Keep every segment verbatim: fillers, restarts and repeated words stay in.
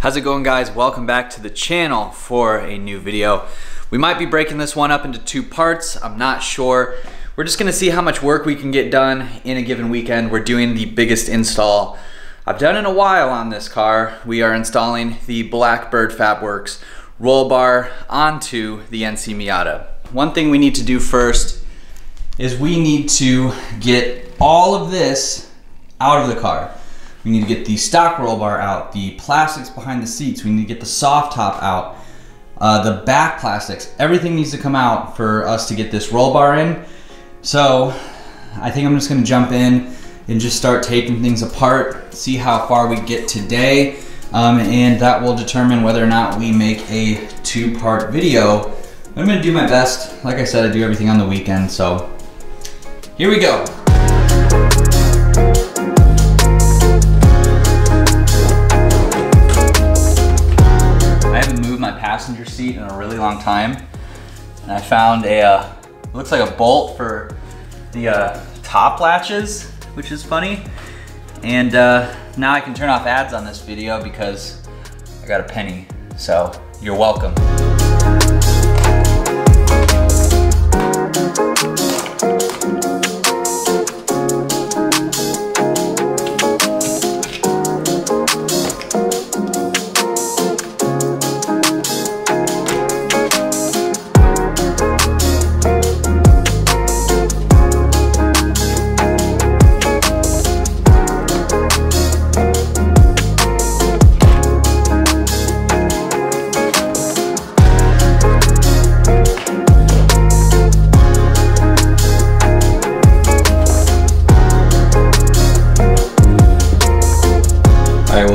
How's it going, guys? Welcome back to the channel for a new video. We might be breaking this one up into two parts. I'm not sure. We're just gonna see how much work we can get done in a given weekend. We're doing the biggest install I've done in a while on this car. We are installing the Blackbird Fabworx roll bar onto the N C Miata. One thing we need to do first is we need to get all of this out of the car. We need to get the stock roll bar out, the plastics behind the seats, we need to get the soft top out, uh, the back plastics. Everything needs to come out for us to get this roll bar in. So I think I'm just gonna jump in and just start taking things apart, see how far we get today, um, and that will determine whether or not we make a two-part video. I'm gonna do my best. Like I said, I do everything on the weekend, so here we go. Passenger seat in a really long time, and I found a uh, looks like a bolt for the uh, top latches, which is funny. And uh, now I can turn off ads on this video because I got a penny, so you're welcome.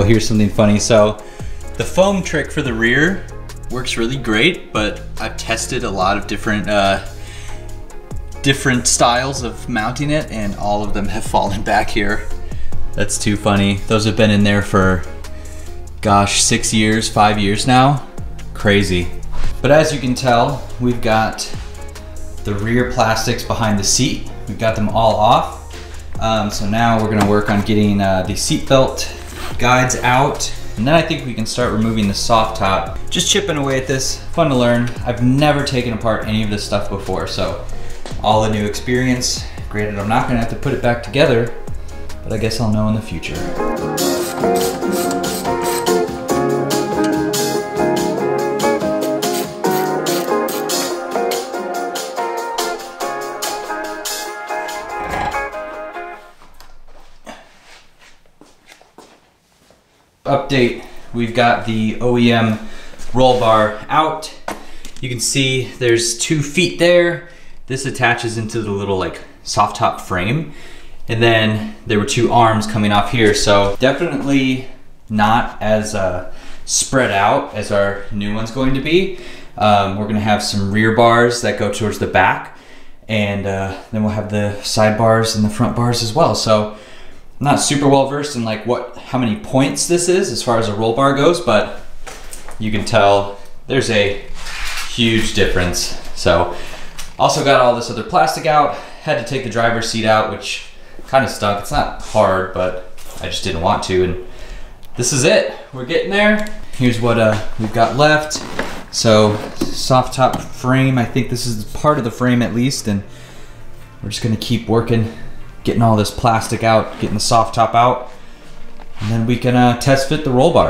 Here's something funny. So the foam trick for the rear works really great, but I've tested a lot of different uh, different styles of mounting it, and all of them have fallen back here. That's too funny. Those have been in there for, gosh, six years, five years now. Crazy. But as you can tell, we've got the rear plastics behind the seat. We've got them all off. Um, so now we're gonna work on getting uh, the seat belt guides out, and then I think we can start removing the soft top. Just chipping away at this, fun to learn. I've never taken apart any of this stuff before, so all a new experience. Granted, I'm not gonna have to put it back together, but I guess I'll know in the future. Update, we've got the O E M roll bar out. You can see there's two feet there. This attaches into the little like soft top frame, and then there were two arms coming off here, so definitely not as uh, spread out as our new one's going to be. Um, we're gonna have some rear bars that go towards the back, and uh, then we'll have the side bars and the front bars as well. So I'm not super well versed in like what how many points this is as far as a roll bar goes, but you can tell there's a huge difference. So also got all this other plastic out, had to take the driver's seat out, which kind of stunk. It's not hard, but I just didn't want to, and this is it. We're getting there. Here's what uh, we've got left. So soft top frame, I think this is part of the frame at least, and we're just gonna keep working, getting all this plastic out, getting the soft top out, and then we can uh, test fit the roll bar.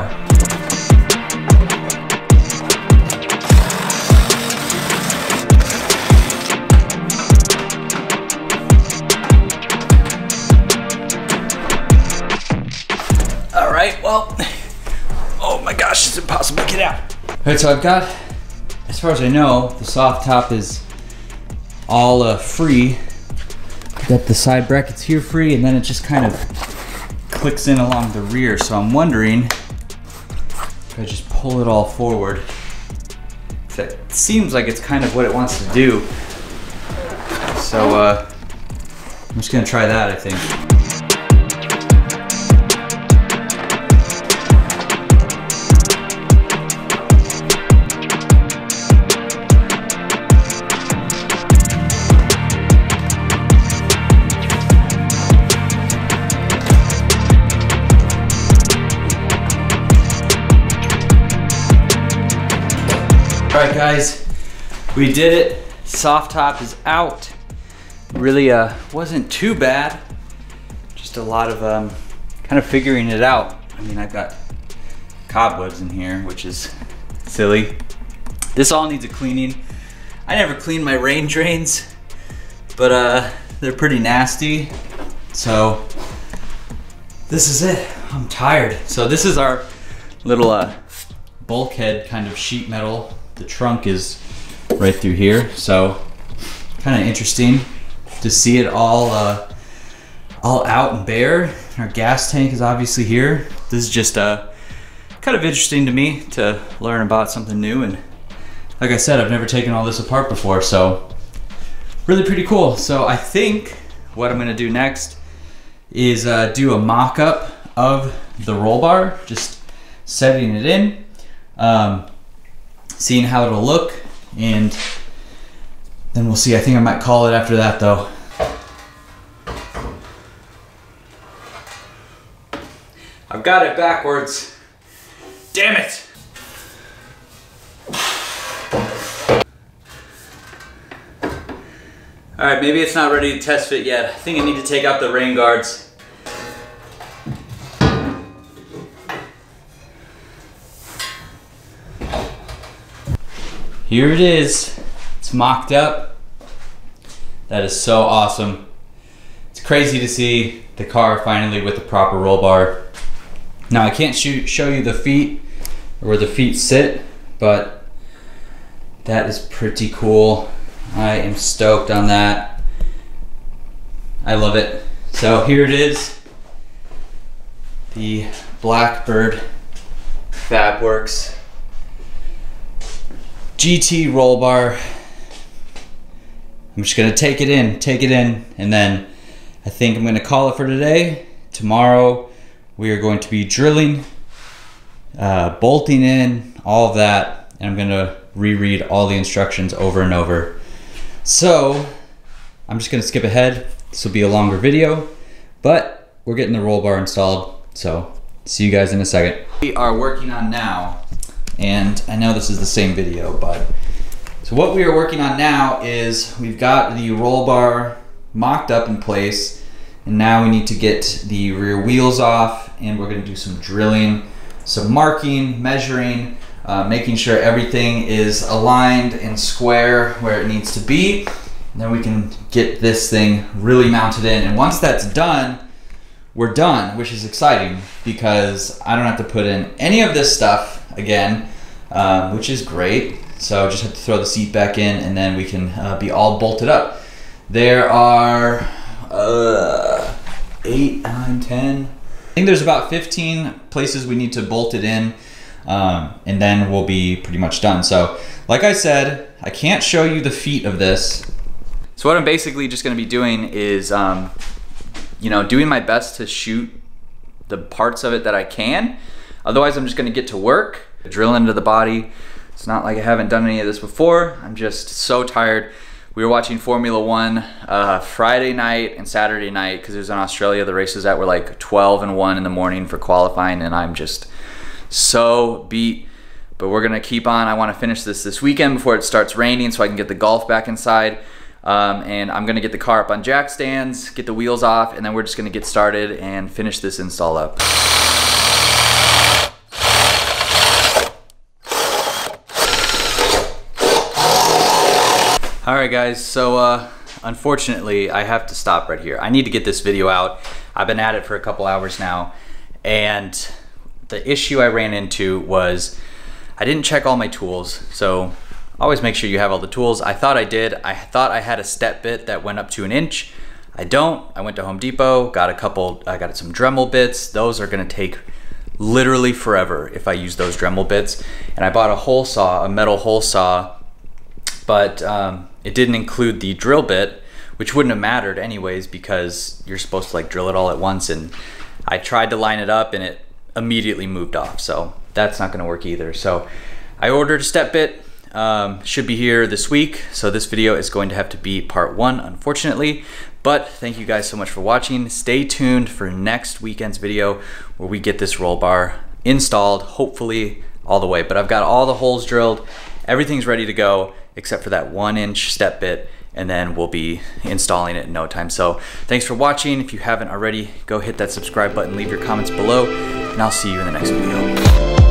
All right, well, oh my gosh, it's impossible to get out. All right, so I've got, as far as I know, the soft top is all uh, free. Got the side brackets here free, and then it just kind of clicks in along the rear. So I'm wondering if I just pull it all forward. That seems like it's kind of what it wants to do. So uh, I'm just gonna try that, I think. All right, guys, we did it. Soft top is out. Really uh, wasn't too bad. Just a lot of um, kind of figuring it out. I mean, I've got cobwebs in here, which is silly. This all needs a cleaning. I never clean my rain drains, but uh, they're pretty nasty. So this is it. I'm tired. So this is our little uh, bulkhead kind of sheet metal. The trunk is right through here. So kind of interesting to see it all uh, all out and bare. Our gas tank is obviously here. This is just uh, kind of interesting to me to learn about something new. And like I said, I've never taken all this apart before. So really pretty cool. So I think what I'm gonna do next is uh, do a mock-up of the roll bar, just setting it in, um, seeing how it'll look, and then we'll see. I think I might call it after that though. I've got it backwards. Damn it. All right, maybe it's not ready to test fit yet. I think I need to take out the rain guards. Here it is. It's mocked up. That is so awesome. It's crazy to see the car finally with the proper roll bar. Now I can't shoot, show you the feet or where the feet sit, but that is pretty cool. I am stoked on that. I love it. So here it is. The Blackbird Fabworx G T roll bar. I'm just gonna take it in, take it in, and then I think I'm gonna call it for today. Tomorrow we are going to be drilling, uh, bolting in, all of that, and I'm gonna reread all the instructions over and over. So I'm just gonna skip ahead. This will be a longer video, but we're getting the roll bar installed. So see you guys in a second. We are working on now, and I know this is the same video, but so what we are working on now is we've got the roll bar mocked up in place, and now we need to get the rear wheels off, and we're going to do some drilling, some marking, measuring, uh, making sure everything is aligned and square where it needs to be, and then we can get this thing really mounted in. And once that's done, we're done, which is exciting because I don't have to put in any of this stuff again, um, which is great. So just have to throw the seat back in, and then we can uh, be all bolted up. There are uh, eight, nine, ten. I think there's about fifteen places we need to bolt it in, um, and then we'll be pretty much done. So like I said, I can't show you the feet of this. So what I'm basically just gonna be doing is, um, you know, doing my best to shoot the parts of it that I can. Otherwise, I'm just gonna get to work, drill into the body. It's not like I haven't done any of this before. I'm just so tired. We were watching Formula One uh, Friday night and Saturday night, because it was in Australia. The races that were like twelve and one in the morning for qualifying, and I'm just so beat. But we're gonna keep on. I wanna finish this this weekend before it starts raining so I can get the golf back inside. Um, and I'm gonna get the car up on jack stands, get the wheels off, and then we're just gonna get started and finish this install up. All right, guys, so uh, unfortunately, I have to stop right here. I need to get this video out. I've been at it for a couple hours now, and the issue I ran into was I didn't check all my tools, so always make sure you have all the tools. I thought I did. I thought I had a step bit that went up to an inch. I don't. I went to Home Depot, got a couple, I got some Dremel bits. Those are gonna take literally forever if I use those Dremel bits. And I bought a hole saw, a metal hole saw, but um, it didn't include the drill bit, which wouldn't have mattered anyways because you're supposed to like drill it all at once, and I tried to line it up and it immediately moved off, so that's not gonna work either. So I ordered a step bit, um, should be here this week, so this video is going to have to be part one, unfortunately, but thank you guys so much for watching. Stay tuned for next weekend's video where we get this roll bar installed, hopefully all the way, but I've got all the holes drilled, Everything's ready to go except for that one inch step bit, and then we'll be installing it in no time. So thanks for watching. If you haven't already, go hit that subscribe button, leave your comments below, and I'll see you in the next video.